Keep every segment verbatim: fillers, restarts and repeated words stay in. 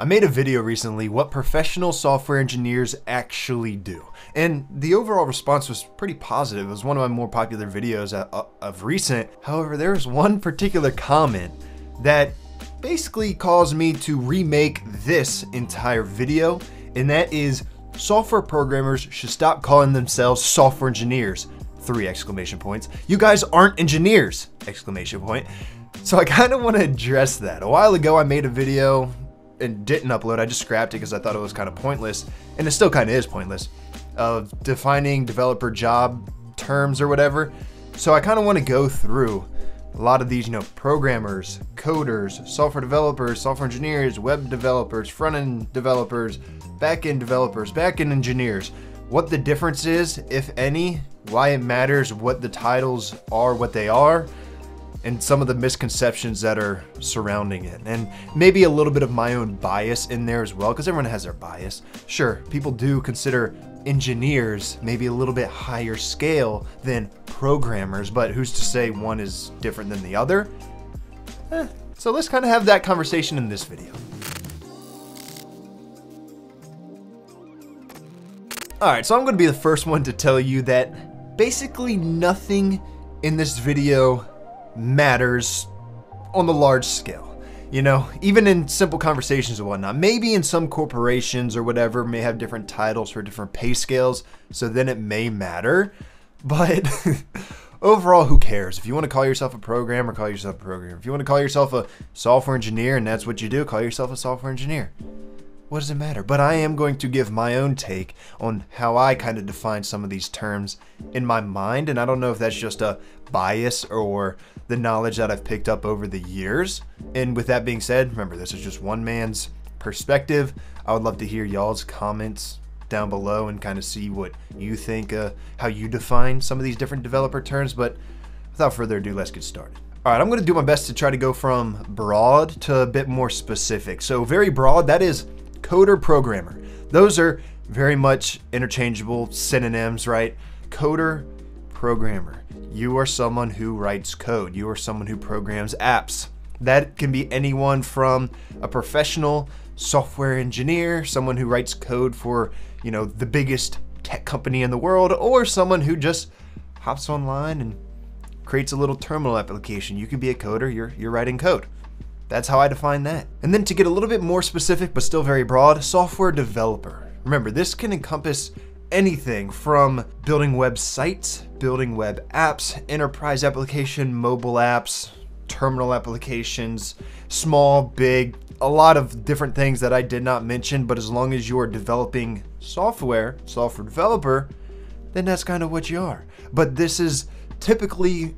I made a video recently what professional software engineers actually do, and the overall response was pretty positive. It was one of my more popular videos of recent. However, there was one particular comment that basically caused me to remake this entire video, and that is software programmers should stop calling themselves software engineers, three exclamation points. You guys aren't engineers, exclamation point. So I kind of want to address that. A while ago, I made a video and didn't upload. I just scrapped it because I thought it was kind of pointless, and it still kind of is pointless, of defining developer job terms or whatever. So I kind of want to go through a lot of these, you know, programmers, coders, software developers, software engineers, web developers, front-end developers, back-end developers, back-end engineers, what the difference is, if any, why it matters, what the titles are, what they are, and some of the misconceptions that are surrounding it. And maybe a little bit of my own bias in there as well, because everyone has their bias. Sure, people do consider engineers maybe a little bit higher scale than programmers, but who's to say one is different than the other? Eh, so let's kind of have that conversation in this video. All right, so I'm gonna be the first one to tell you that basically nothing in this video matters on the large scale. You know, even in simple conversations and whatnot, maybe in some corporations or whatever may have different titles for different pay scales, so then it may matter, but overall, who cares? If you want to call yourself a programmer, call yourself a programmer. If you want to call yourself a software engineer and that's what you do, call yourself a software engineer. What does it matter? But I am going to give my own take on how I kind of define some of these terms in my mind, and I don't know if that's just a bias or the knowledge that I've picked up over the years. And with that being said, remember, this is just one man's perspective. I would love to hear y'all's comments down below and kind of see what you think, uh, how you define some of these different developer terms. But without further ado, let's get started. All right, I'm gonna do my best to try to go from broad to a bit more specific. So very broad, that is coder, programmer. Those are very much interchangeable synonyms, right? Coder, programmer. You are someone who writes code. You are someone who programs apps. That can be anyone from a professional software engineer, someone who writes code for, you know, the biggest tech company in the world, or someone who just hops online and creates a little terminal application. You can be a coder, you're, you're writing code. That's how I define that. And then to get a little bit more specific, but still very broad, software developer. Remember, this can encompass anything from building websites, building web apps, enterprise application, mobile apps, terminal applications, small, big, a lot of different things that I did not mention, but as long as you are developing software, software developer, then that's kind of what you are. But this is typically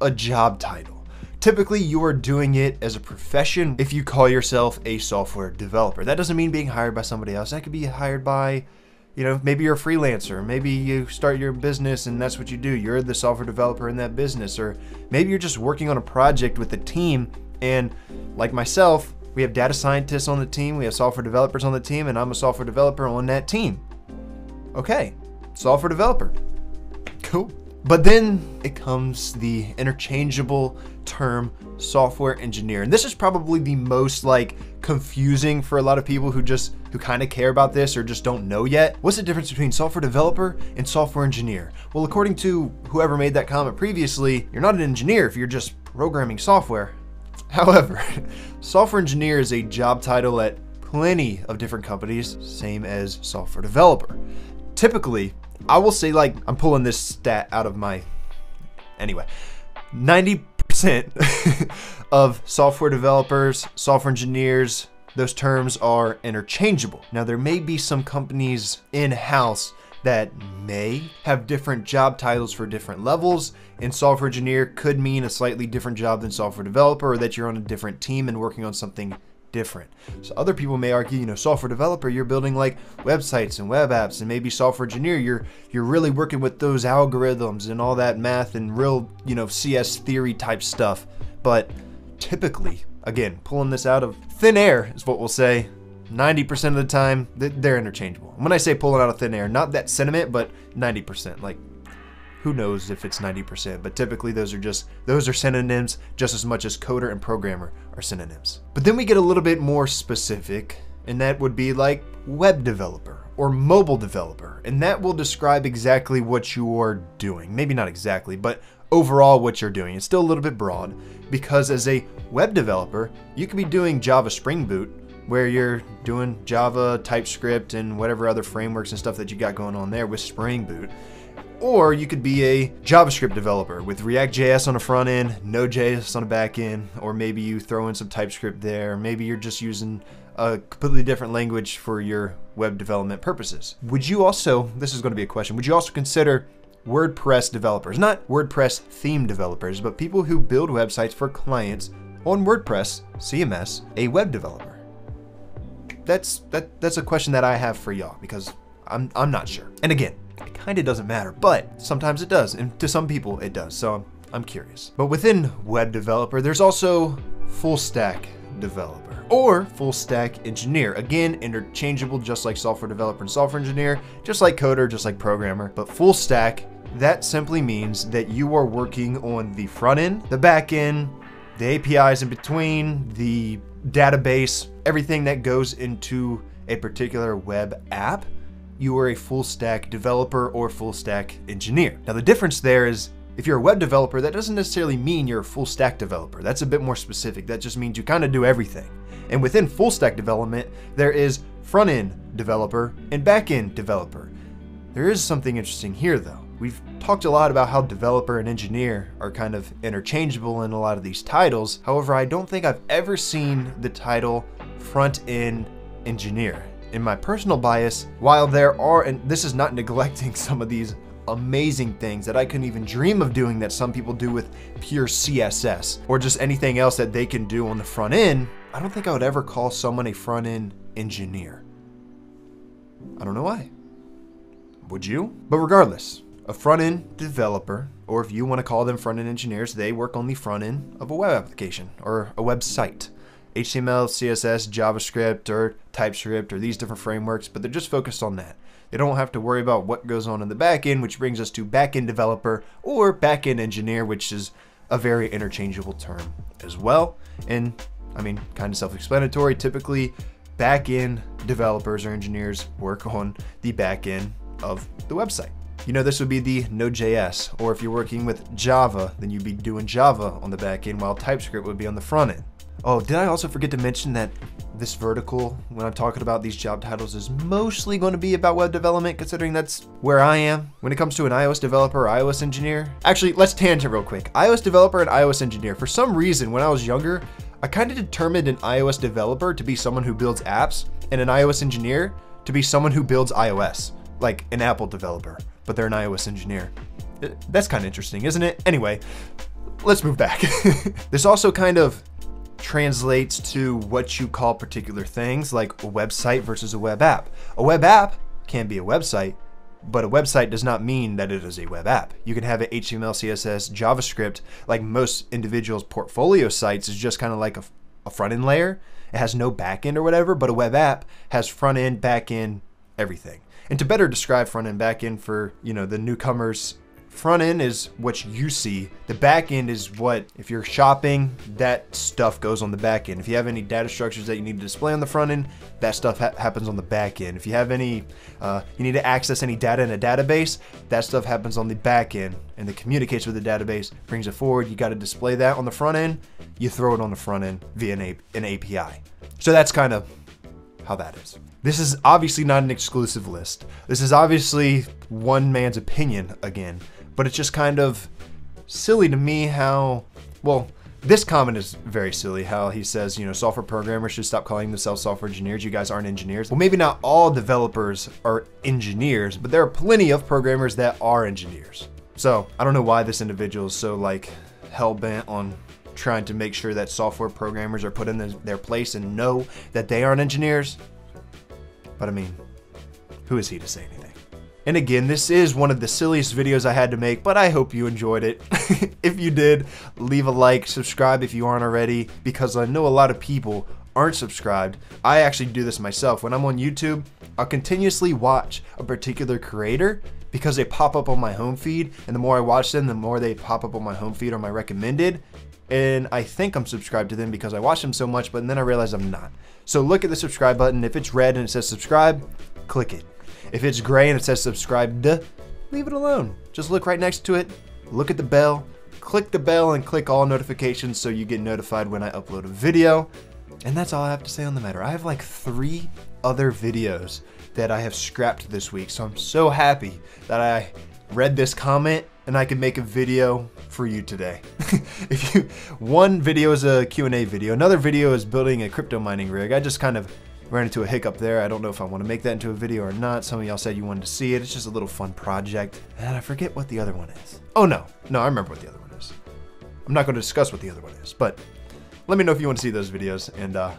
a job title. Typically, you are doing it as a profession if you call yourself a software developer. That doesn't mean being hired by somebody else. That could be hired by, you know, maybe you're a freelancer. Maybe you start your business and that's what you do. You're the software developer in that business. Or maybe you're just working on a project with a team. And like myself, we have data scientists on the team. We have software developers on the team. And I'm a software developer on that team. Okay, software developer. Cool. But then it comes the interchangeable term software engineer. And this is probably the most like confusing for a lot of people who just, who kind of care about this or just don't know yet. What's the difference between software developer and software engineer? Well, according to whoever made that comment previously, you're not an engineer if you're just programming software. However, software engineer is a job title at plenty of different companies, same as software developer. Typically, I will say, like, I'm pulling this stat out of my, anyway, ninety percent of software developers, software engineers, those terms are interchangeable. Now, there may be some companies in-house that may have different job titles for different levels, and software engineer could mean a slightly different job than software developer, or that you're on a different team and working on something different. So other people may argue, you know, software developer, you're building like websites and web apps, and maybe software engineer, you're you're really working with those algorithms and all that math and real, you know, C S theory type stuff. But typically, again, pulling this out of thin air is what we'll say, ninety percent of the time, they're interchangeable. When I say pulling out of thin air, not that sentiment, but ninety percent, like who knows if it's ninety percent, but typically those are just, those are synonyms just as much as coder and programmer are synonyms. But then we get a little bit more specific and that would be like web developer or mobile developer, and that will describe exactly what you are doing. Maybe not exactly, but overall what you're doing. It's still a little bit broad, because as a web developer, you could be doing Java Spring Boot, where you're doing Java, TypeScript, and whatever other frameworks and stuff that you got going on there with Spring Boot. Or you could be a JavaScript developer with React J S on the front end, Node J S on the back end, or maybe you throw in some TypeScript there. Maybe you're just using a completely different language for your web development purposes. Would you also, this is going to be a question, would you also consider WordPress developers? Not WordPress theme developers, but people who build websites for clients on WordPress C M S a web developer? That's, that, that's a question that I have for y'all, because I'm, I'm not sure. And again, it kind of doesn't matter, but sometimes it does, and to some people it does, so I'm, I'm curious. But within web developer, there's also full stack developer or full stack engineer. Again, interchangeable, just like software developer and software engineer, just like coder, just like programmer. But full stack, that simply means that you are working on the front end, the back end, the A P Is in between, the database, everything that goes into a particular web app. You are a full stack developer or full stack engineer. Now the difference there is, if you're a web developer, that doesn't necessarily mean you're a full stack developer. That's a bit more specific. That just means you kind of do everything. And within full stack development, there is front end developer and back end developer. There is something interesting here though. We've talked a lot about how developer and engineer are kind of interchangeable in a lot of these titles. However, I don't think I've ever seen the title front end engineer. In my personal bias, while there are, and this is not neglecting some of these amazing things that I couldn't even dream of doing that some people do with pure C S S or just anything else that they can do on the front end, I don't think I would ever call someone a front end engineer. I don't know why. Would you? But regardless, a front end developer, or if you want to call them front end engineers, they work on the front end of a web application or a website. H T M L, C S S, JavaScript, or TypeScript, or these different frameworks, but they're just focused on that. They don't have to worry about what goes on in the back end, which brings us to back end developer or back end engineer, which is a very interchangeable term as well. And I mean, kind of self-explanatory. Typically, back end developers or engineers work on the back end of the website. You know, this would be the Node J S, or if you're working with Java, then you'd be doing Java on the back end while TypeScript would be on the front end. Oh, did I also forget to mention that this vertical, when I'm talking about these job titles, is mostly going to be about web development, considering that's where I am. When it comes to an iOS developer or iOS engineer, actually, let's tangent real quick. iOS developer and iOS engineer. For some reason, when I was younger, I kind of determined an iOS developer to be someone who builds apps and an iOS engineer to be someone who builds iOS, like an Apple developer, but they're an iOS engineer. That's kind of interesting, isn't it? Anyway, let's move back. This also kind of translates to what you call particular things, like a website versus a web app. A web app can be a website, but a website does not mean that it is a web app. You can have an H T M L, C S S, JavaScript, like most individuals' portfolio sites is just kind of like a, a front-end layer. It has no back-end or whatever, but a web app has front-end, back-end, everything. And to better describe front-end, back-end for, you know, the newcomers, front end is what you see. The back end is what, if you're shopping, that stuff goes on the back end. If you have any data structures that you need to display on the front end, that stuff ha happens on the back end. If you have any, uh, you need to access any data in a database, that stuff happens on the back end, and it communicates with the database, brings it forward. You got to display that on the front end. You throw it on the front end via an, an A P I. So that's kind of how that is. This is obviously not an exclusive list. This is obviously one man's opinion again, but it's just kind of silly to me how, well, this comment is very silly, how he says, you know, software programmers should stop calling themselves software engineers. You guys aren't engineers. Well, maybe not all developers are engineers, but there are plenty of programmers that are engineers. So I don't know why this individual is so like hell-bent on trying to make sure that software programmers are put in their place and know that they aren't engineers. But I mean, who is he to say anything? And again, this is one of the silliest videos I had to make, but I hope you enjoyed it. If you did, leave a like, subscribe if you aren't already, because I know a lot of people aren't subscribed. I actually do this myself. When I'm on YouTube, I'll continuously watch a particular creator because they pop up on my home feed, and the more I watch them, the more they pop up on my home feed or my recommended. and I think I'm subscribed to them because I watch them so much, but then I realize I'm not. So look at the subscribe button. If it's red and it says subscribe, click it. If it's gray and it says subscribed, leave it alone. Just look right next to it, look at the bell, click the bell, and click all notifications so you get notified when I upload a video. And that's all I have to say on the matter. I have like three other videos that I have scrapped this week, so I'm so happy that I read this comment and I can make a video for you today. If you, one video is a Q and A video, another video is building a crypto mining rig. I just kind of ran into a hiccup there. I don't know if I want to make that into a video or not. Some of y'all said you wanted to see it. It's just a little fun project. And I forget what the other one is. Oh no, no, I remember what the other one is. I'm not going to discuss what the other one is, but let me know if you want to see those videos, and uh,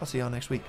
I'll see y'all next week.